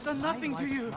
I've done nothing to you.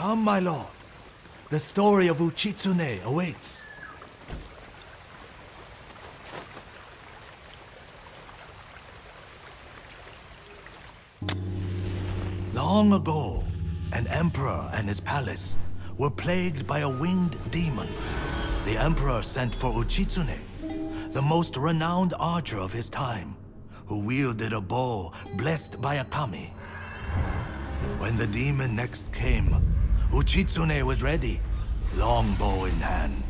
Come, my lord. The story of Uchitsune awaits. Long ago, an emperor and his palace were plagued by a winged demon. The emperor sent for Uchitsune, the most renowned archer of his time, who wielded a bow blessed by a kami. When the demon next came, Uchitsune was ready, longbow in hand.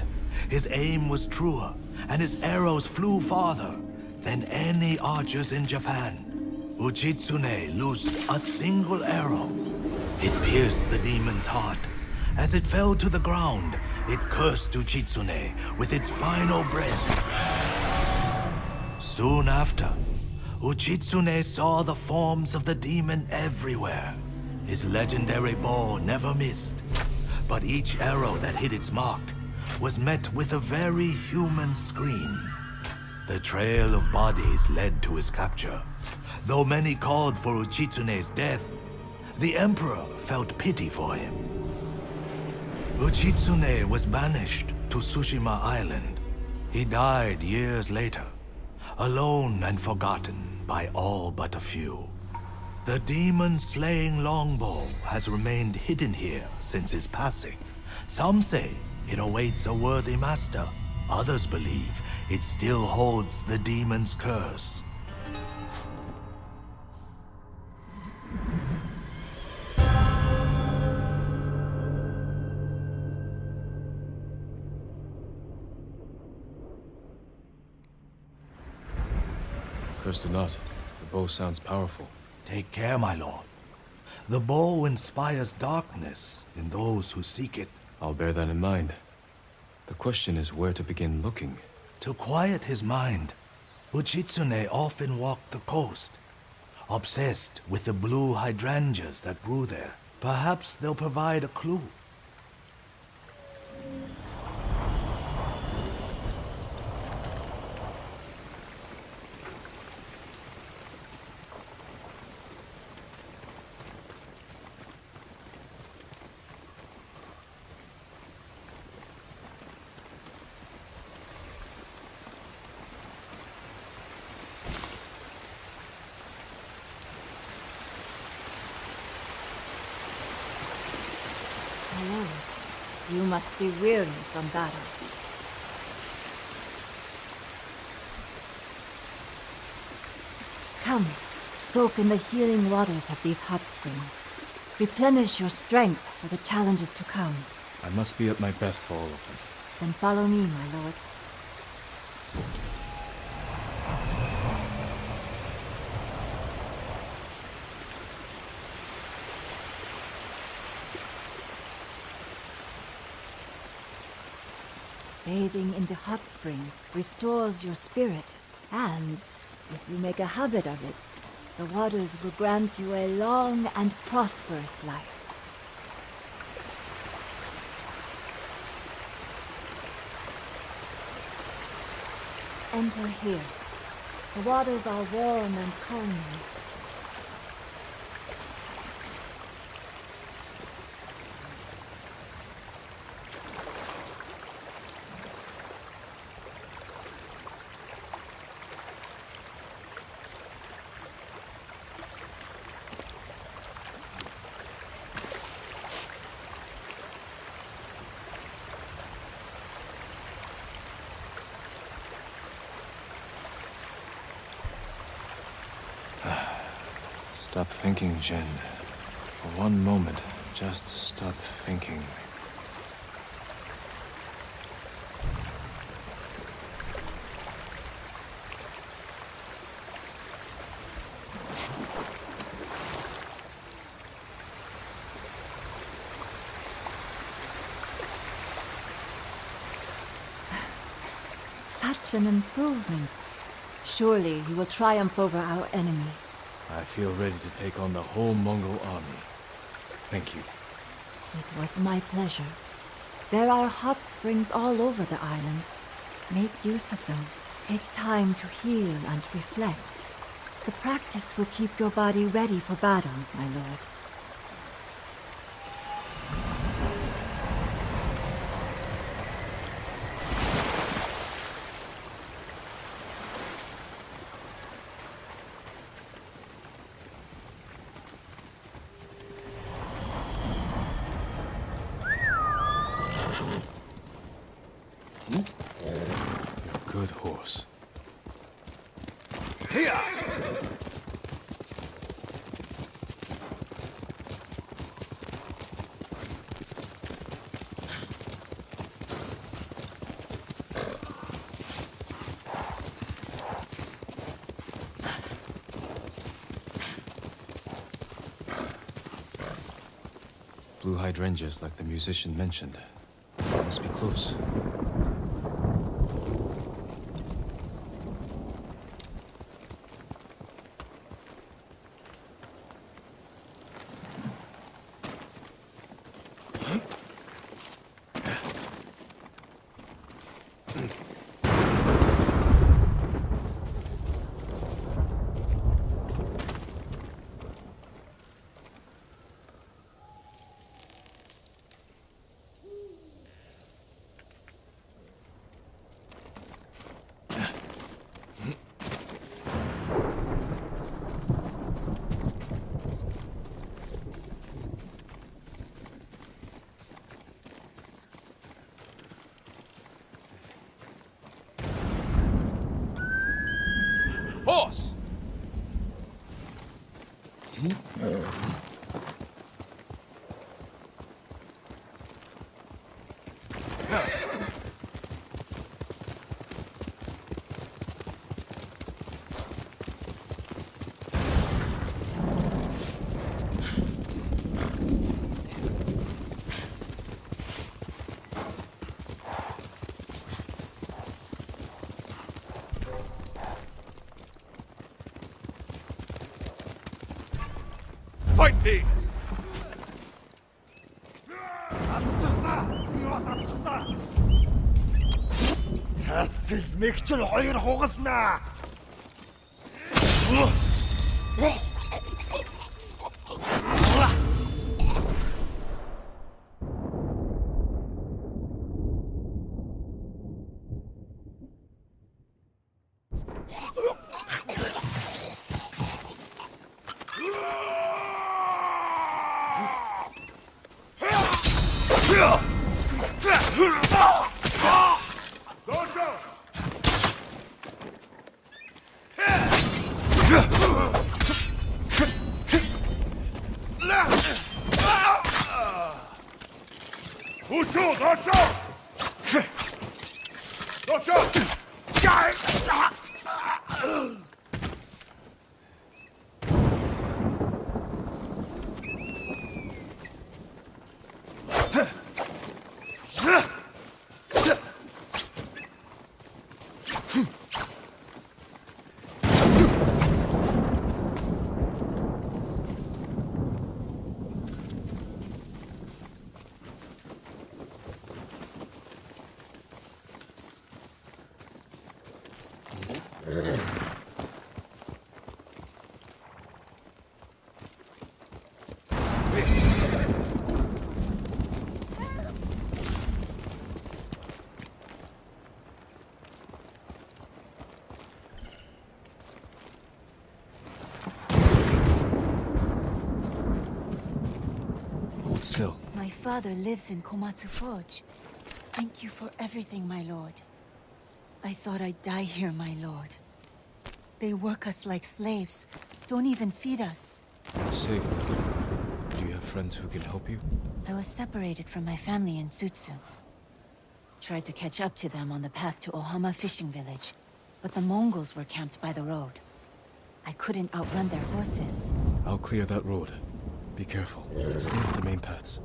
His aim was truer, and his arrows flew farther than any archers in Japan. Uchitsune loosed a single arrow. It pierced the demon's heart. As it fell to the ground, it cursed Uchitsune with its final breath. Soon after, Uchitsune saw the forms of the demon everywhere. His legendary bow never missed, but each arrow that hit its mark was met with a very human scream. The trail of bodies led to his capture. Though many called for Uchitsune's death, the emperor felt pity for him. Uchitsune was banished to Tsushima Island. He died years later, alone and forgotten by all but a few. The demon-slaying longbow has remained hidden here since his passing. Some say it awaits a worthy master. Others believe it still holds the demon's curse. Cursed or not, the bow sounds powerful. Take care, my lord. The bow inspires darkness in those who seek it. I'll bear that in mind. The question is where to begin looking. To quiet his mind, Uchitsune often walked the coast, obsessed with the blue hydrangeas that grew there. Perhaps they'll provide a clue. You must be weary from battle. Come, soak in the healing waters of these hot springs. Replenish your strength for the challenges to come. I must be at my best for all of them. Then follow me, my lord. Bathing in the hot springs restores your spirit, and if you make a habit of it, the waters will grant you a long and prosperous life. Enter here. The waters are warm and calming. Stop thinking, Jin. For one moment, just stop thinking. Such an improvement. Surely he will triumph over our enemies. I feel ready to take on the whole Mongol army. Thank you. It was my pleasure. There are hot springs all over the island. Make use of them. Take time to heal and reflect. The practice will keep your body ready for battle, my lord. Good horse. Here! Blue hydrangeas like the musician mentioned. They must be close. Fight me! My father lives in Komatsu Forge. Thank you for everything, my lord. I thought I'd die here, my lord. They work us like slaves. Don't even feed us. You're safe. Do you have friends who can help you? I was separated from my family in Tsutsu. Tried to catch up to them on the path to Ohama Fishing Village, but the Mongols were camped by the road. I couldn't outrun their horses. I'll clear that road. Be careful. Stay off the main paths.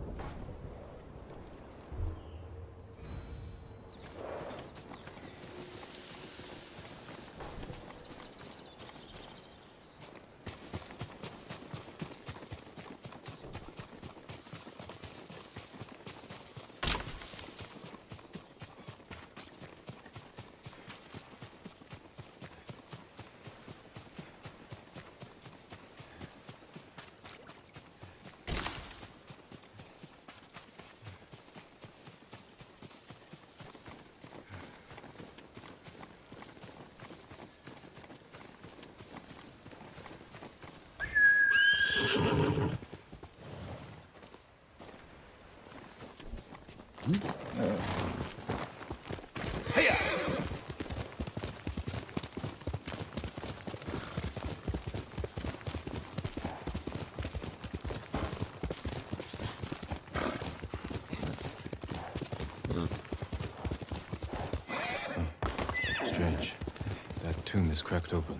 tomb is cracked open.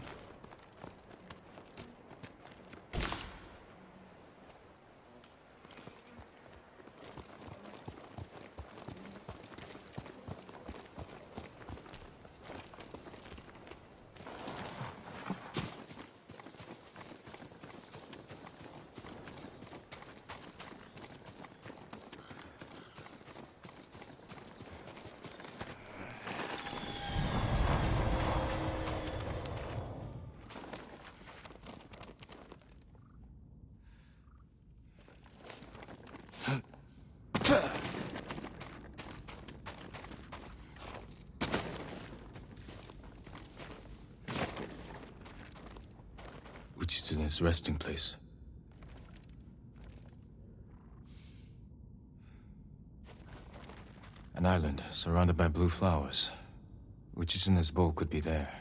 Uchitsune's resting place. An island surrounded by blue flowers. Uchitsune's bowl could be there.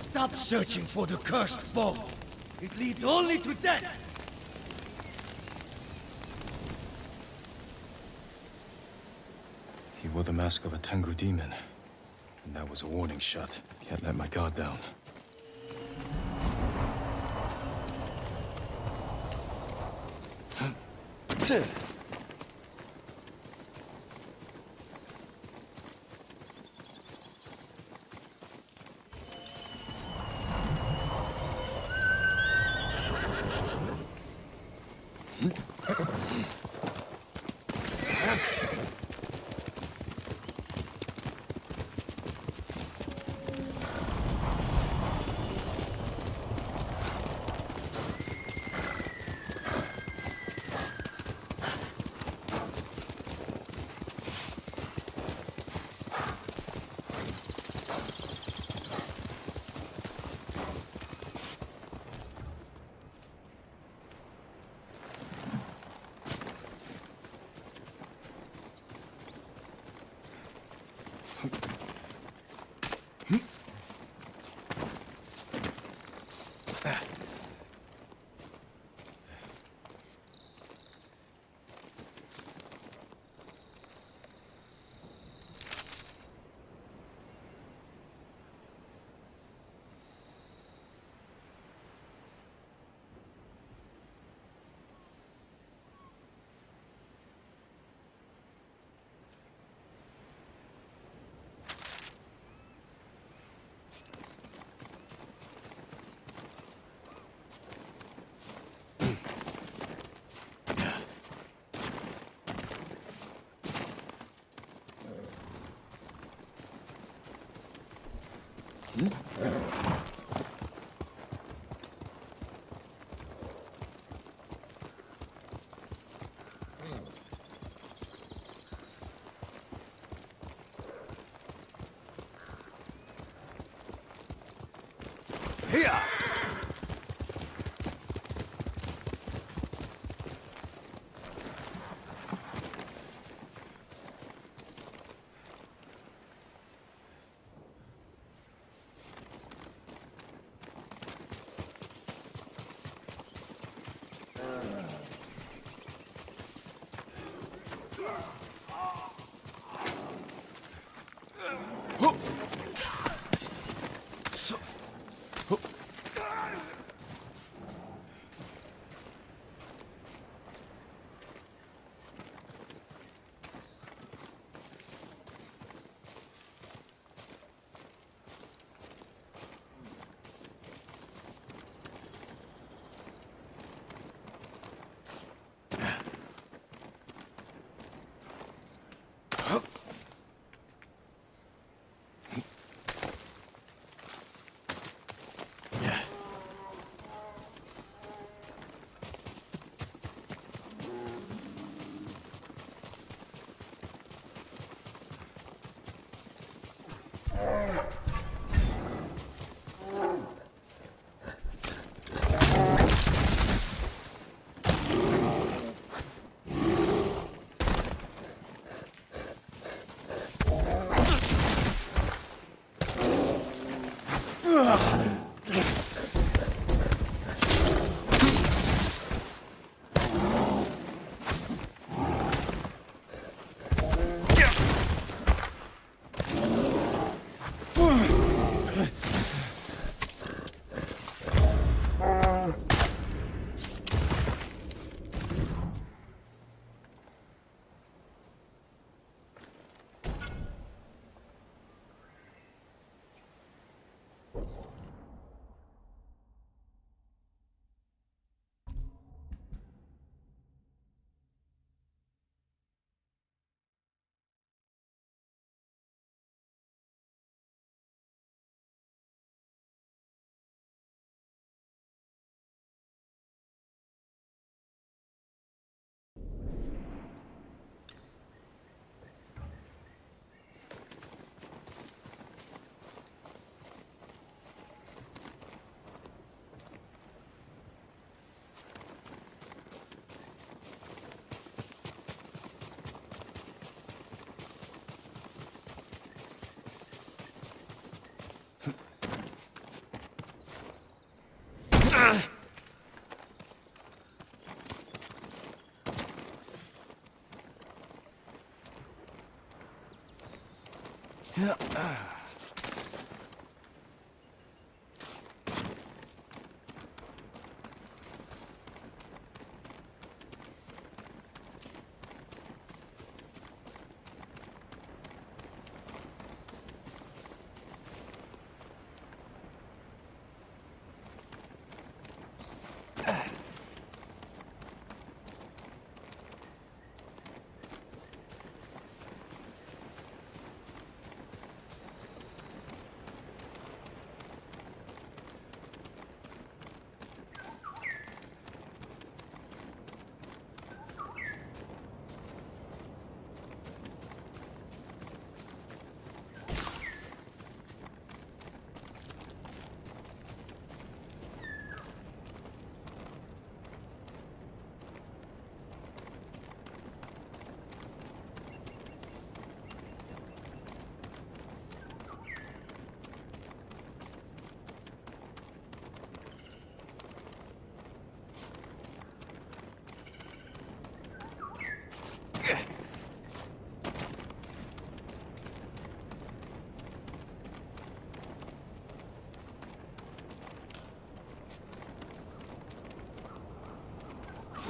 Stop searching for the cursed bowl. It leads only to death! He wore the mask of a Tengu demon. And that was a warning shot. Can't let my guard down. Here!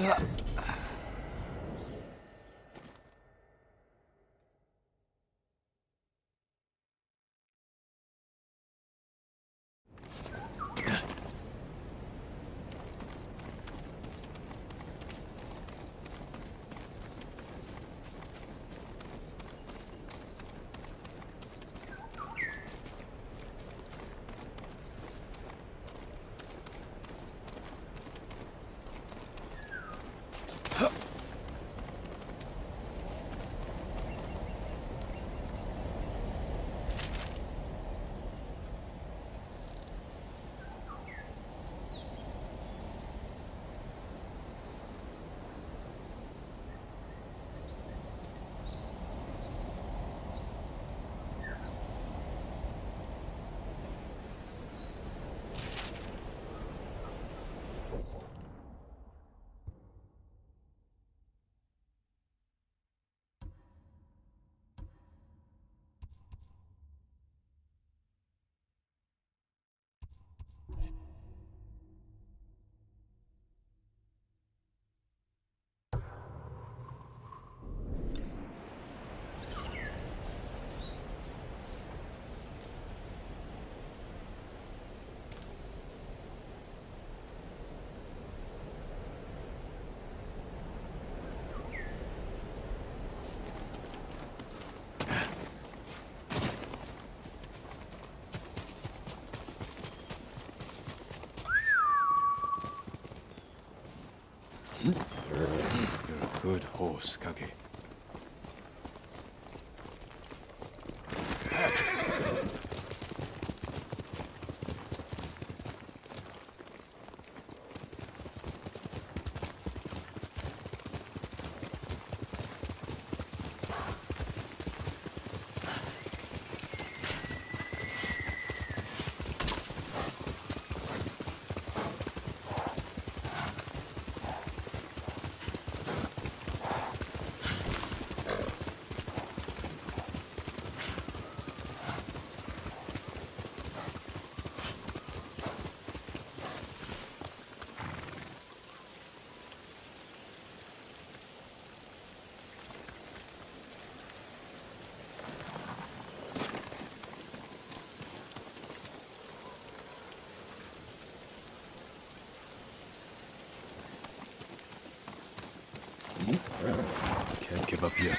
Yeah. good horse, Kage. Can't give up yet.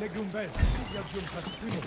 Negumbel, il y a bien passé.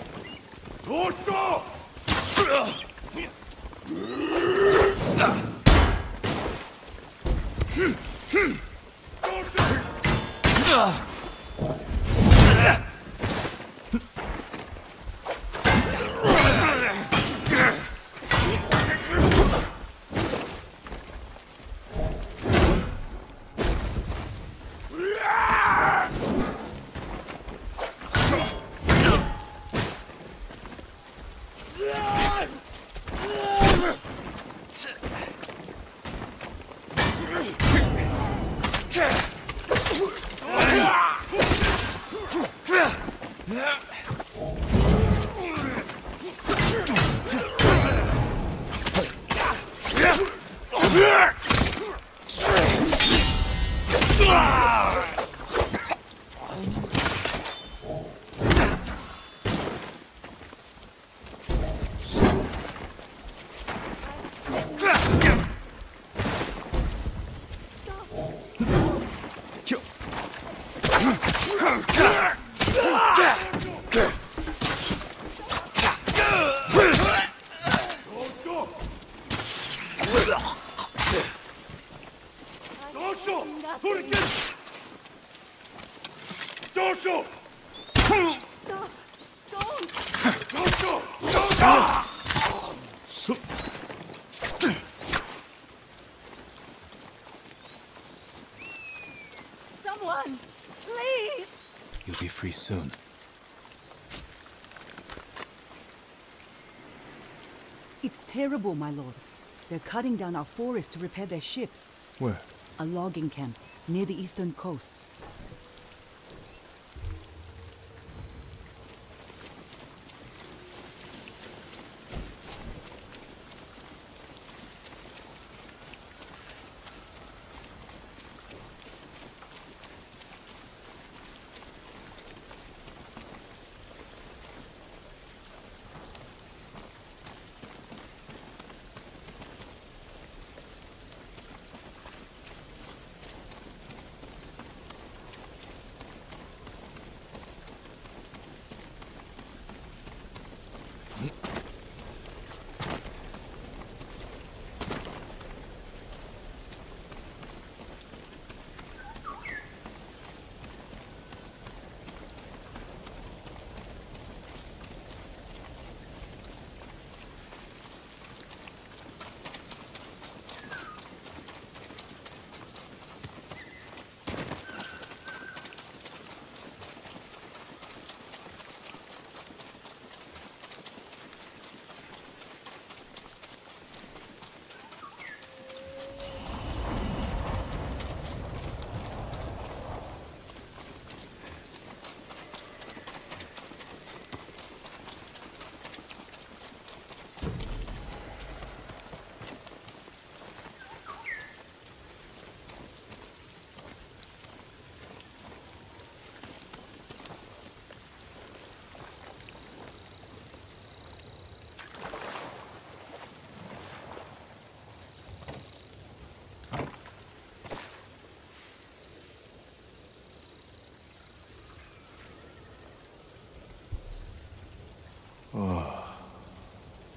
Soon. It's terrible, my lord. They're cutting down our forest to repair their ships. Where? A logging camp near the eastern coast.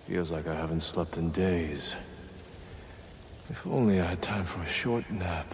Feels like I haven't slept in days. If only I had time for a short nap.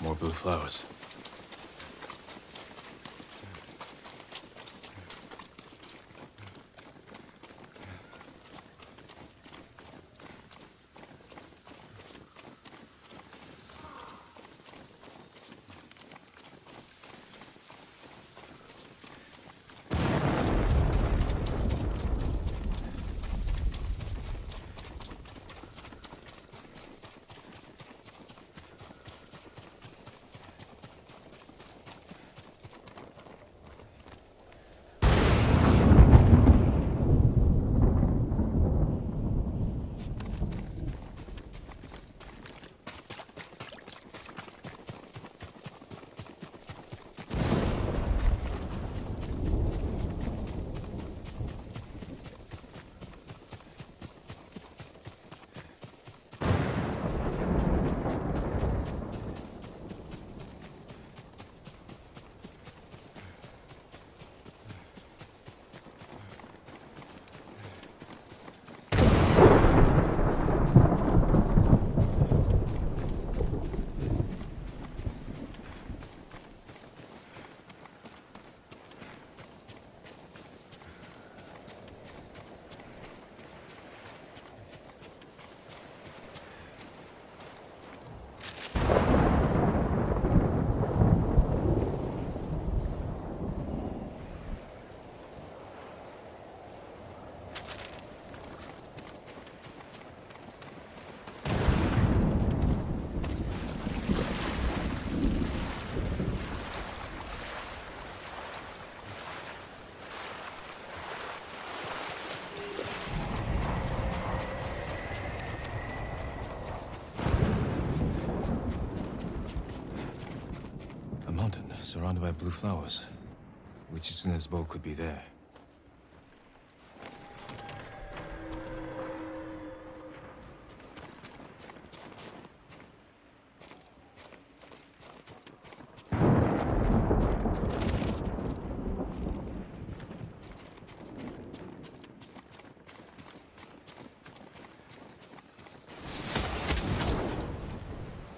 More blue flowers. Surrounded by blue flowers. Uchitsune's bow could be there.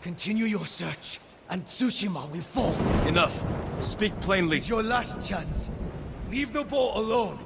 Continue your search, and Tsushima will fall. Enough. Speak plainly. This is your last chance. Leave the bow alone.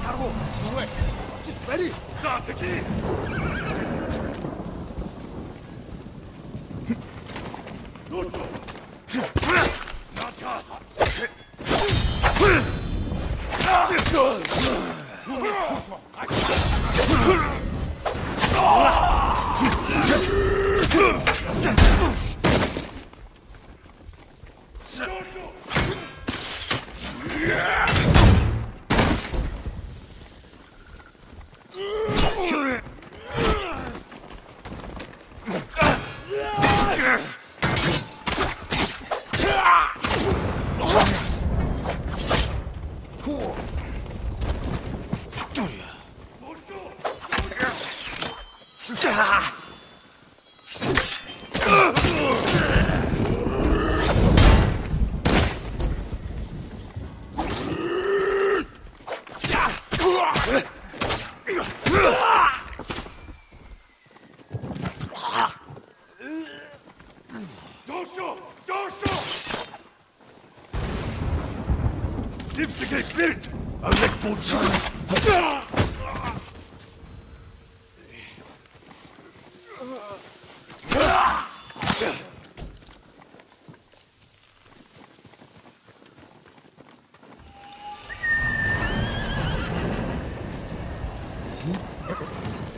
Just ready.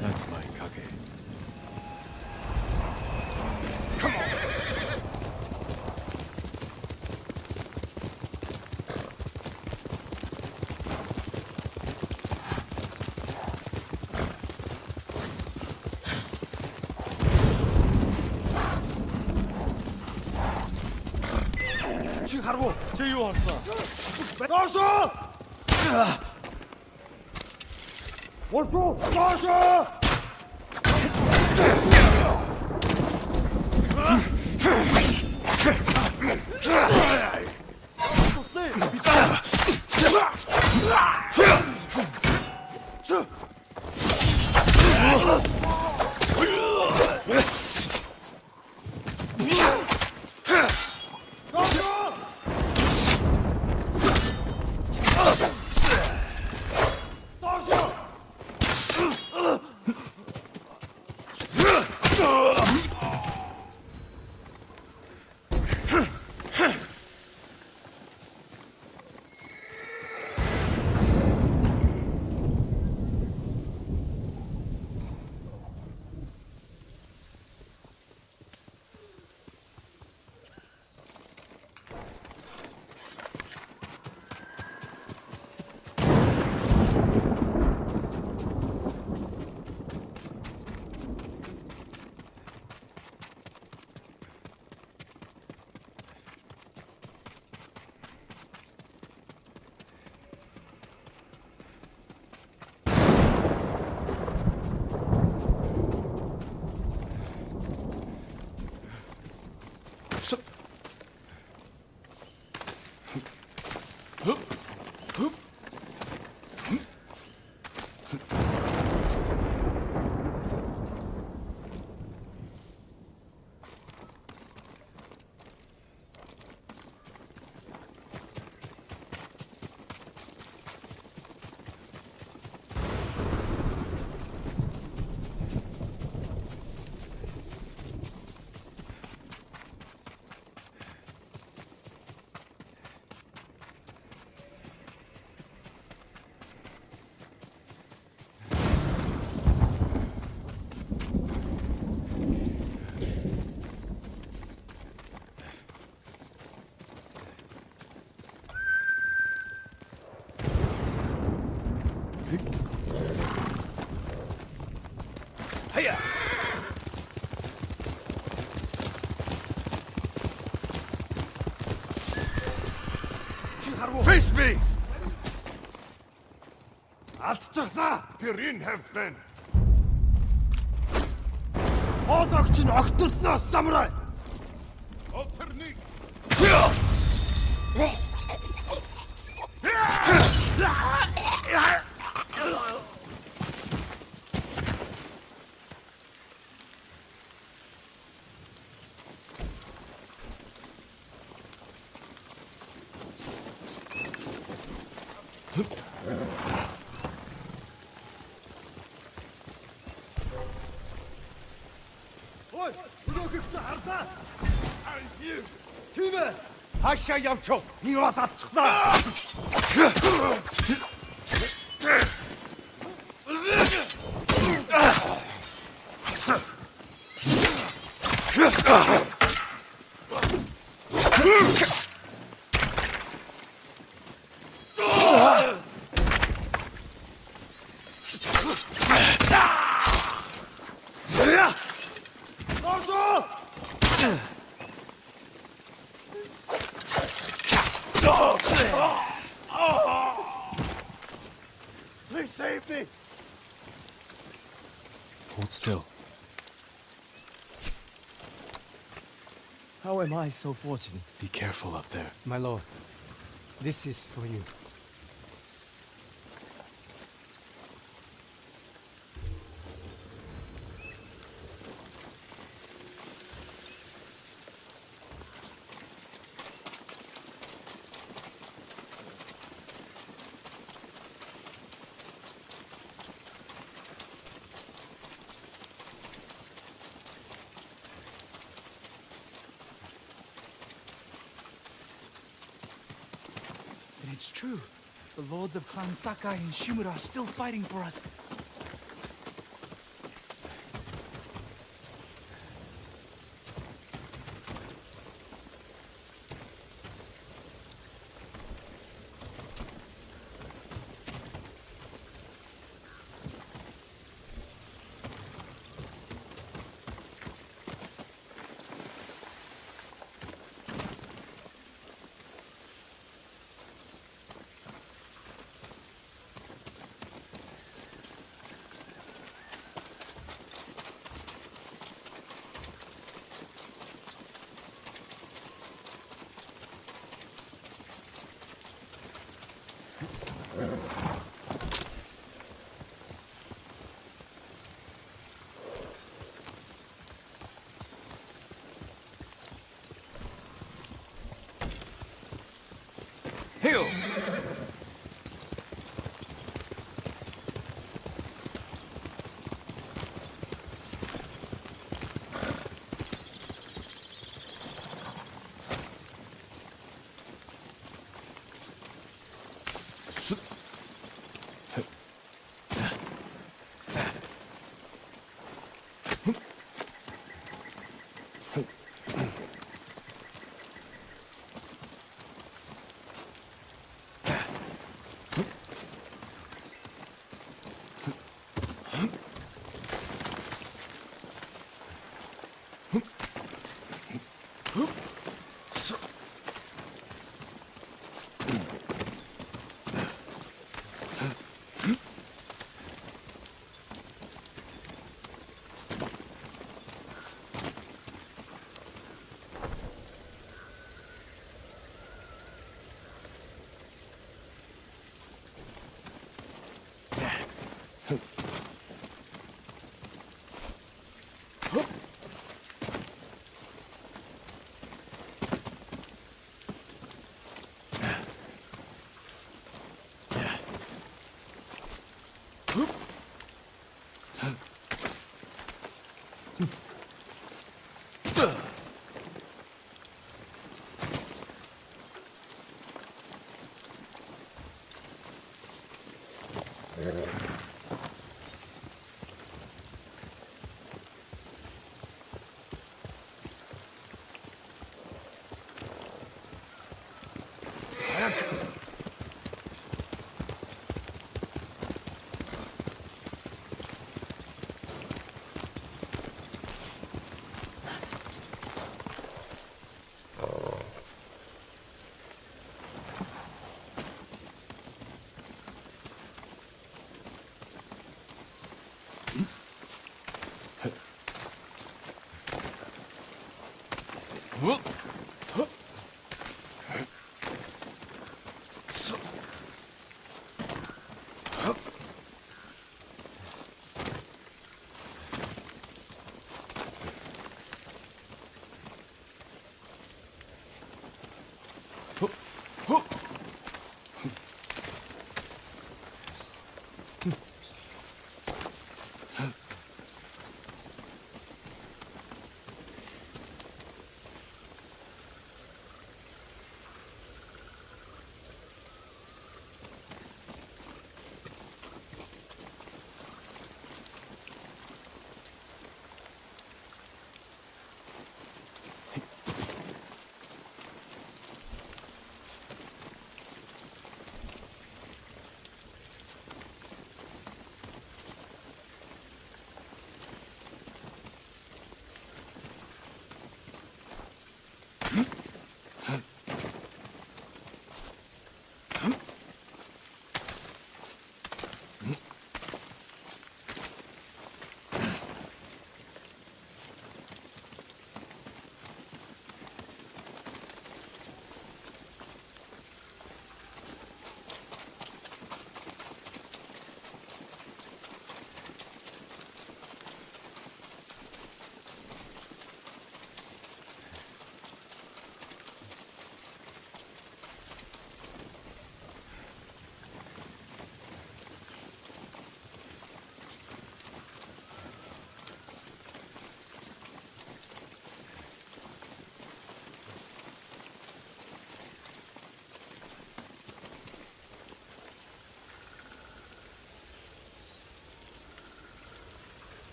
That's my Kage. Come on! Chihargo, Chiyuan-san! What's wrong? Face me! Атчихлаа! Тэр энэ хэвтэн! Одоогч нь огтлноос самурай! Одтерний! Am I so fortunate? Be careful up there. My lord, this is for you. It's true. The lords of Khan Sakai and Shimura are still fighting for us. Hill!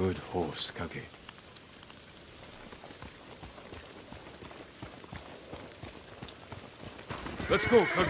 Good horse, Kage. Let's go, Kage.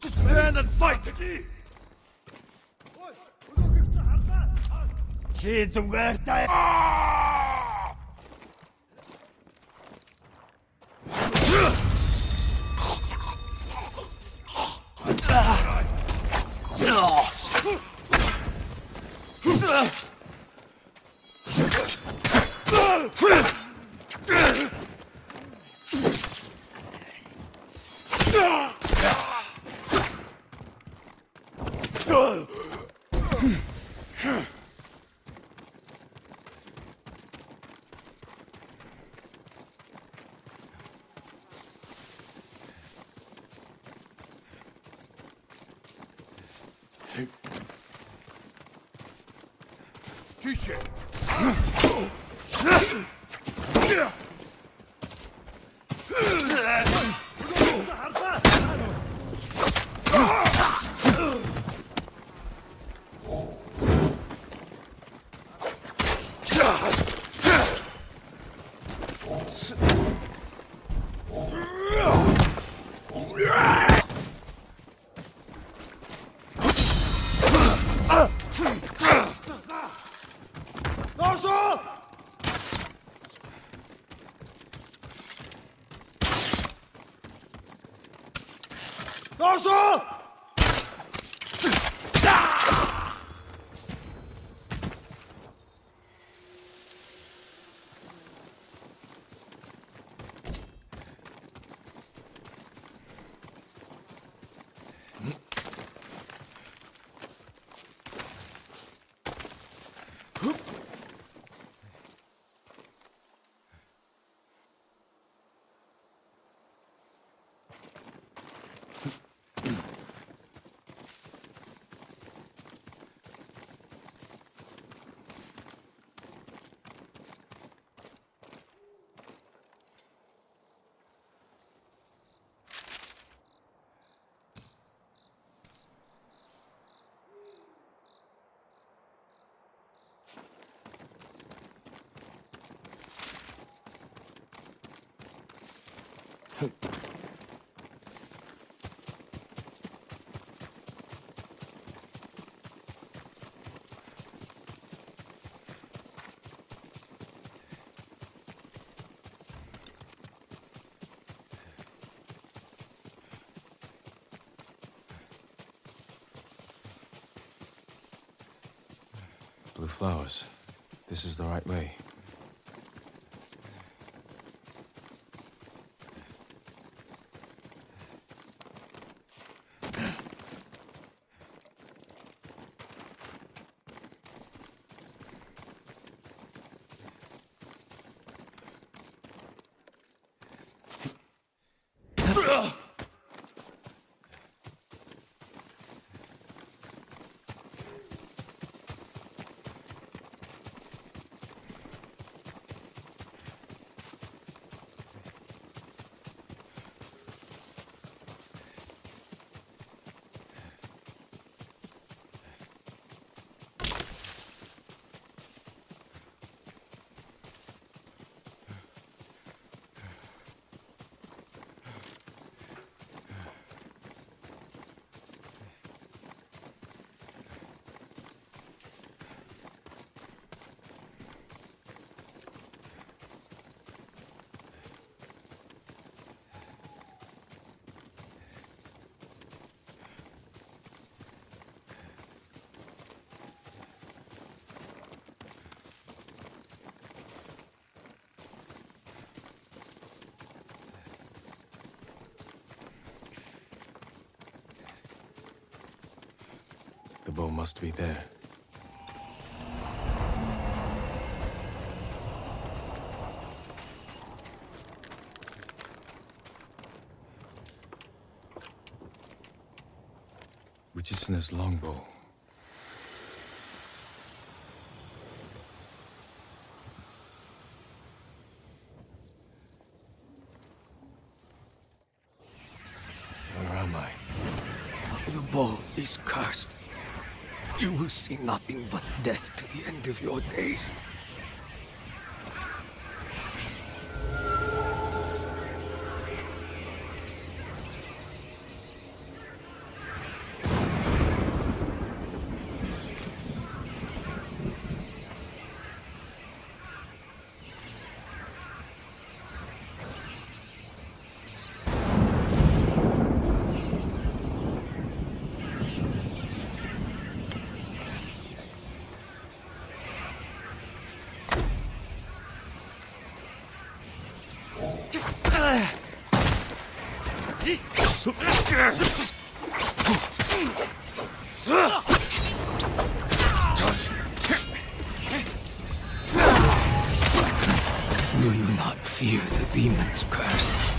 Stand and fight! She's worth it! Blue flowers. This is the right way. The bow must be there. Uchitsune's longbow. Where am I? Your bow is cursed. You will see nothing but death to the end of your days.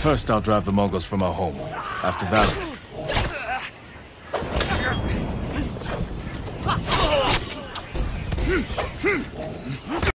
First, I'll drive the Mongols from our home. After that...